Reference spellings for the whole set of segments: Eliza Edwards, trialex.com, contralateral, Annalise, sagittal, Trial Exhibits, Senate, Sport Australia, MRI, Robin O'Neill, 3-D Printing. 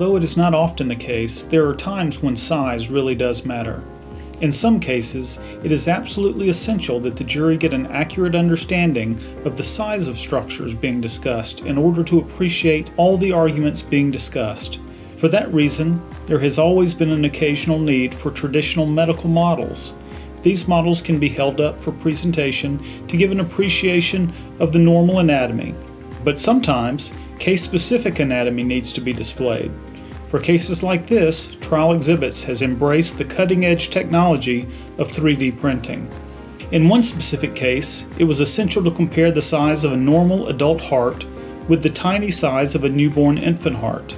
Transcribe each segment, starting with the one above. although it is not often the case, there are times when size really does matter. In some cases, it is absolutely essential that the jury get an accurate understanding of the size of structures being discussed in order to appreciate all the arguments being discussed. For that reason, there has always been an occasional need for traditional medical models. These models can be held up for presentation to give an appreciation of the normal anatomy, but sometimes case-specific anatomy needs to be displayed. For cases like this, Trial Exhibits has embraced the cutting-edge technology of 3D printing. In one specific case, it was essential to compare the size of a normal adult heart with the tiny size of a newborn infant heart.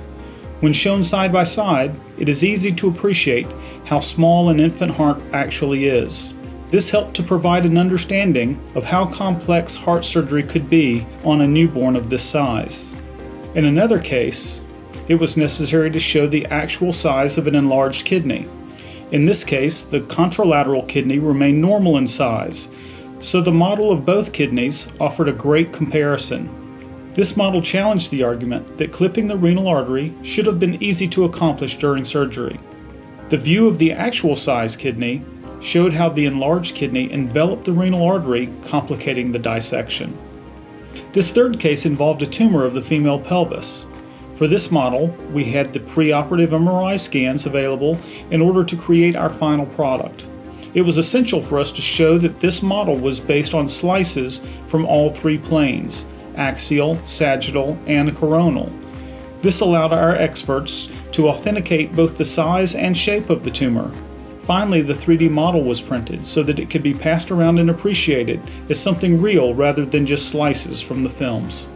When shown side by side, it is easy to appreciate how small an infant heart actually is. This helped to provide an understanding of how complex heart surgery could be on a newborn of this size. In another case, it was necessary to show the actual size of an enlarged kidney. In this case, the contralateral kidney remained normal in size, so the model of both kidneys offered a great comparison. This model challenged the argument that clipping the renal artery should have been easy to accomplish during surgery. The view of the actual size kidney showed how the enlarged kidney enveloped the renal artery, complicating the dissection. This third case involved a tumor of the female pelvis. For this model, we had the preoperative MRI scans available in order to create our final product. It was essential for us to show that this model was based on slices from all three planes: axial, sagittal, and coronal. This allowed our experts to authenticate both the size and shape of the tumor. Finally, the 3D model was printed so that it could be passed around and appreciated as something real rather than just slices from the films.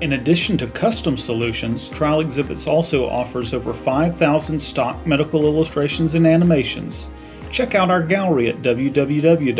In addition to custom solutions, Trial Exhibits also offers over 5,000 stock medical illustrations and animations. Check out our gallery at www.trialex.com.